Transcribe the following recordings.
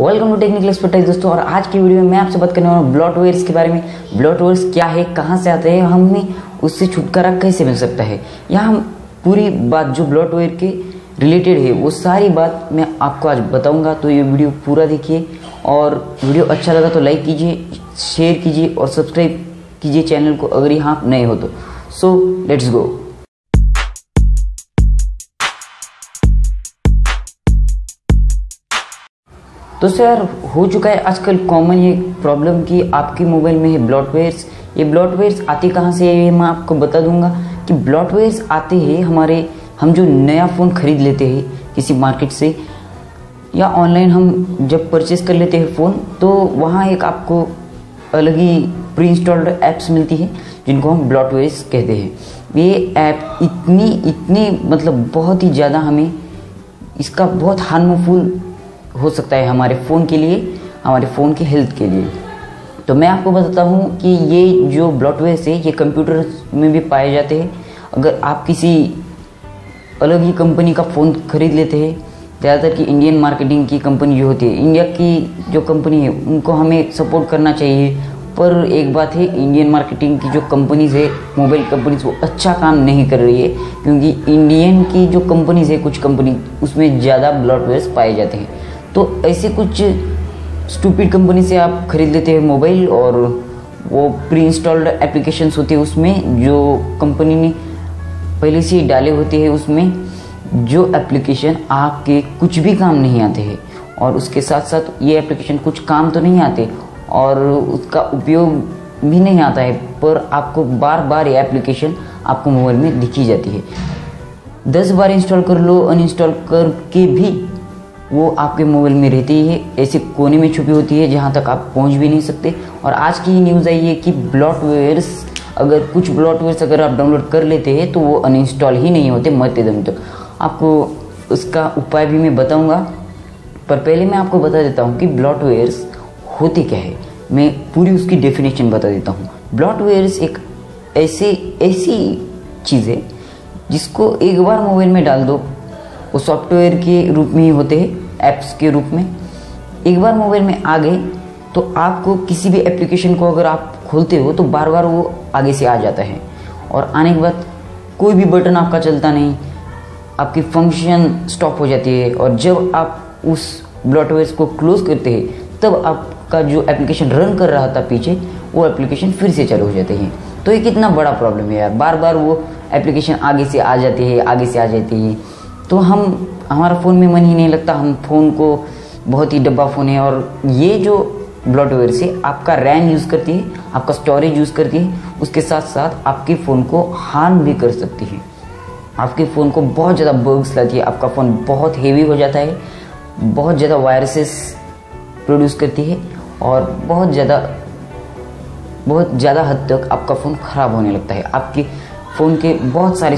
Welcome to technical expertise दोस्तों। और आज की वीडियो में मैं आपसे बात करने वाला हूँ ब्लॉट वेयर्स के बारे में। ब्लॉट वेयर्स क्या है, कहाँ से आते हैं, हमें उससे छुटकारा कैसे मिल सकता है, या हम पूरी बात जो ब्लॉट वेयर के रिलेटेड है वो सारी बात मैं आपको आज बताऊँगा। तो ये वीडियो पूरा देखिए और वीडियो अच्छा लगा तो लाइक कीजिए, शेयर कीजिए और सब्सक्राइब कीजिए चैनल को अगर यहाँ नए हो तो। So let's go. तो सर हो चुका है आजकल कॉमन ये प्रॉब्लम कि आपके मोबाइल में है ब्लॉटवेयर्स। ये ब्लॉटवेयर्स आते कहाँ से है मैं आपको बता दूंगा कि ब्लॉटवेयर्स आते हैं हम जो नया फ़ोन ख़रीद लेते हैं किसी मार्केट से या ऑनलाइन हम जब परचेस कर लेते हैं फ़ोन, तो वहाँ एक आपको अलग ही प्री इंस्टॉल्ड ऐप्स मिलती है जिनको हम ब्लॉटवेयर्स कहते हैं। ये ऐप इतनी मतलब बहुत ही ज़्यादा हमें इसका बहुत हार्मफुल हो सकता है हमारे फ़ोन के लिए, हमारे फ़ोन की हेल्थ के लिए। तो मैं आपको बताता हूँ कि ये जो ब्लॉटवेयर्स है ये कंप्यूटर में भी पाए जाते हैं। अगर आप किसी अलग ही कंपनी का फ़ोन ख़रीद लेते हैं, ज़्यादातर कि इंडियन मार्केटिंग की कंपनी जो होती है, इंडिया की जो कंपनी है उनको हमें सपोर्ट करना चाहिए, पर एक बात है इंडियन मार्केटिंग की जो कंपनीज़ है मोबाइल कंपनीज़ वो अच्छा काम नहीं कर रही है, क्योंकि इंडियन की जो कंपनीज़ है कुछ कंपनी उसमें ज़्यादा ब्लॉटवेयर्स पाए जाते हैं। तो ऐसे कुछ स्टूपिड कंपनी से आप ख़रीद लेते हैं मोबाइल और वो प्री इंस्टॉल्ड एप्लीकेशंस होते हैं उसमें जो कंपनी ने पहले से ही डाले होते हैं, उसमें जो एप्लीकेशन आपके कुछ भी काम नहीं आते हैं और उसके साथ साथ ये एप्लीकेशन कुछ काम तो नहीं आते और उसका उपयोग भी नहीं आता है, पर आपको बार बार ये एप्लीकेशन आपको मोबाइल में दिखी जाती है। 10 बार इंस्टॉल कर लो, अनइंस्टॉल करके भी वो आपके मोबाइल में रहती है, ऐसे कोने में छुपी होती है जहाँ तक आप पहुँच भी नहीं सकते। और आज की न्यूज़ आई है कि ब्लॉटवेयर्स कुछ ब्लॉटवेयर्स अगर आप डाउनलोड कर लेते हैं तो वो अनइंस्टॉल ही नहीं होते मरते दम तक। आपको उसका उपाय भी मैं बताऊँगा, पर पहले मैं आपको बता देता हूँ कि ब्लॉटवेयर्स होते क्या है। मैं पूरी उसकी डेफिनेशन बता देता हूँ। ब्लॉटवेयर्स एक ऐसी चीज़ है जिसको एक बार मोबाइल में डाल दो, वो सॉफ्टवेयर के रूप में ही होते हैं, ऐप्स के रूप में। एक बार मोबाइल में आ गए तो आपको किसी भी एप्लीकेशन को अगर आप खोलते हो तो बार बार वो आगे से आ जाता है और आने के बाद कोई भी बटन आपका चलता नहीं, आपकी फंक्शन स्टॉप हो जाती है। और जब आप उस ब्लॉटवेयर्स को क्लोज करते हैं तब आपका जो एप्लीकेशन रन कर रहा था पीछे वो एप्लीकेशन फिर से चालू हो जाते हैं। तो ये कितना बड़ा प्रॉब्लम है यार, बार बार वो एप्लीकेशन आगे से आ जाती है। तो हमारा फ़ोन में मन ही नहीं लगता, हम फ़ोन को बहुत ही डब्बा फ़ोन है। और ये जो ब्लॉटवेयर से आपका रैम यूज़ करती है, आपका स्टोरेज यूज़ करती है, उसके साथ साथ आपके फ़ोन को हार्म भी कर सकती है। आपके फ़ोन को बहुत ज़्यादा बग्स लाती है, आपका फ़ोन बहुत हेवी हो जाता है, बहुत ज़्यादा वायरसेस प्रोड्यूस करती है और बहुत ज़्यादा हद तक आपका फ़ोन ख़राब होने लगता है। आपके फ़ोन के बहुत सारे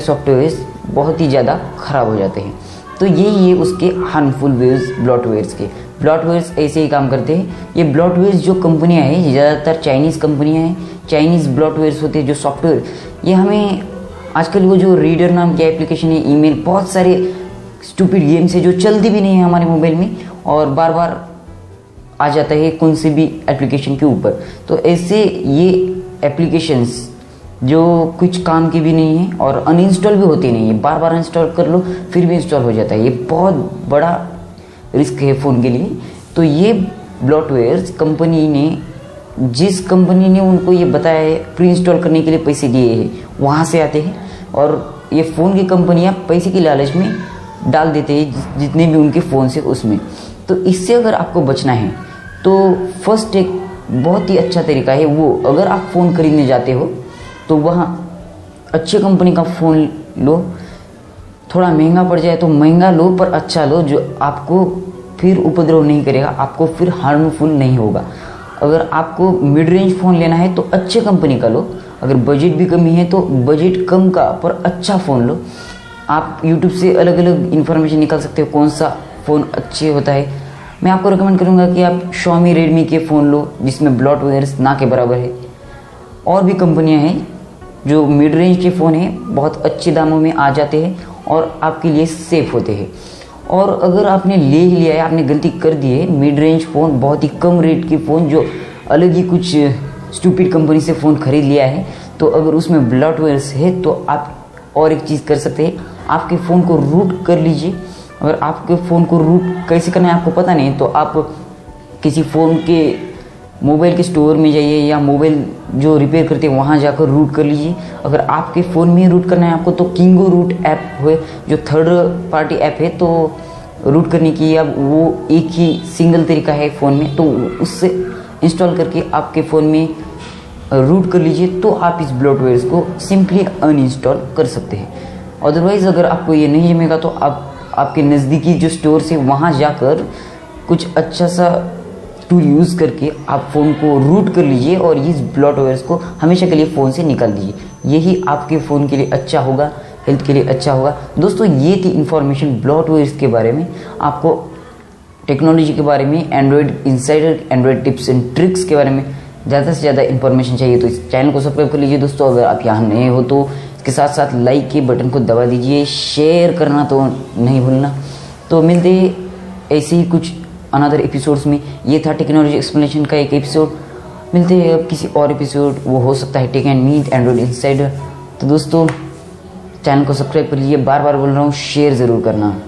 सॉफ्टवेयर्स बहुत ही ज़्यादा ख़राब हो जाते हैं। तो यही है उसके हार्मफुल वेव्स ब्लॉटवेयर्स के। ब्लॉटवेयर्स ऐसे ही काम करते हैं। ये ब्लॉटवेयर्स जो कंपनियां हैं ये ज़्यादातर चाइनीज़ कंपनियां हैं, चाइनीज़ ब्लॉटवेयर्स होते हैं जो सॉफ्टवेयर। ये हमें आजकल वो जो रीडर नाम की एप्लीकेशन है, ईमेल, बहुत सारे स्टूपिड गेम्स है जो चलती भी नहीं है हमारे मोबाइल में और बार बार आ जाता है कौन से भी एप्लीकेशन के ऊपर। तो ऐसे ये एप्लीकेशंस जो कुछ काम की भी नहीं है और अनइंस्टॉल भी होती नहीं है, बार बार इंस्टॉल कर लो फिर भी इंस्टॉल हो जाता है। ये बहुत बड़ा रिस्क है फ़ोन के लिए। तो ये ब्लॉटवेयर्स कंपनी ने, जिस कंपनी ने उनको ये बताया है प्री इंस्टॉल करने के लिए पैसे दिए हैं, वहाँ से आते हैं। और ये फ़ोन की कंपनियाँ पैसे की लालच में डाल देते हैं जितने भी उनके फ़ोन से उसमें। तो इससे अगर आपको बचना है तो फर्स्ट एक बहुत ही अच्छा तरीका है वो, अगर आप फ़ोन खरीदने जाते हो तो वहाँ अच्छी कंपनी का फ़ोन लो, थोड़ा महंगा पड़ जाए तो महंगा लो पर अच्छा लो, जो आपको फिर उपद्रव नहीं करेगा, आपको फिर हार्मफुल नहीं होगा। अगर आपको मिड रेंज फ़ोन लेना है तो अच्छे कंपनी का लो, अगर बजट भी कमी है तो बजट कम का पर अच्छा फ़ोन लो। आप YouTube से अलग अलग इन्फॉर्मेशन निकाल सकते हो कौन सा फ़ोन अच्छे होता है। मैं आपको रिकमेंड करूँगा कि आप Xiaomi Redmi के फ़ोन लो जिसमें ब्लॉटवेयर्स ना के बराबर है। और भी कंपनियाँ हैं जो मिड रेंज के फ़ोन हैं, बहुत अच्छे दामों में आ जाते हैं और आपके लिए सेफ़ होते हैं। और अगर आपने ले ही लिया है, आपने गलती कर दी है, मिड रेंज फ़ोन, बहुत ही कम रेट की फ़ोन जो अलग ही कुछ स्टूपिड कंपनी से फ़ोन खरीद लिया है, तो अगर उसमें ब्लॉटवेयर्स है तो आप और एक चीज़ कर सकते हैं, आपके फ़ोन को रूट कर लीजिए। अगर आपके फ़ोन को रूट कैसे करना है आपको पता नहीं, तो आप किसी फ़ोन के मोबाइल के स्टोर में जाइए या मोबाइल जो रिपेयर करते हैं वहाँ जाकर रूट कर लीजिए। अगर आपके फ़ोन में रूट करना है आपको तो किंगो रूट ऐप है जो थर्ड पार्टी ऐप है, तो रूट करने की अब वो एक ही सिंगल तरीका है फ़ोन में, तो उससे इंस्टॉल करके आपके फ़ोन में रूट कर लीजिए, तो आप इस ब्लॉटवेयर्स को सिंपली अनइंस्टॉल कर सकते हैं। अदरवाइज़ अगर आपको ये नहीं जमेगा तो आप आपके नज़दीकी जो स्टोर से वहाँ जाकर कुछ अच्छा सा टूल यूज़ करके आप फ़ोन को रूट कर लीजिए और इस ब्लॉटवेयर्स को हमेशा के लिए फ़ोन से निकाल दीजिए। यही आपके फ़ोन के लिए अच्छा होगा, हेल्थ के लिए अच्छा होगा। दोस्तों ये थी इन्फॉर्मेशन ब्लॉटवेयर्स के बारे में, आपको टेक्नोलॉजी के बारे में, Android insider, Android tips and tricks के बारे में ज़्यादा से ज़्यादा इन्फॉर्मेशन चाहिए तो इस चैनल को सब्सक्राइब कर लीजिए। दोस्तों अगर आप यहाँ नए हो तो इसके साथ साथ लाइक के बटन को दबा दीजिए, शेयर करना तो नहीं भूलना। तो मिलते ऐसे ही कुछ अनदर एपिसोड्स में। ये था टेक्नोलॉजी एक्सप्लेनेशन का एक एपिसोड, मिलते हैं अब किसी और एपिसोड, वो हो सकता है tech and meet Android insider. तो दोस्तों चैनल को सब्सक्राइब कर लीजिए, बार बार बोल रहा हूँ, शेयर ज़रूर करना।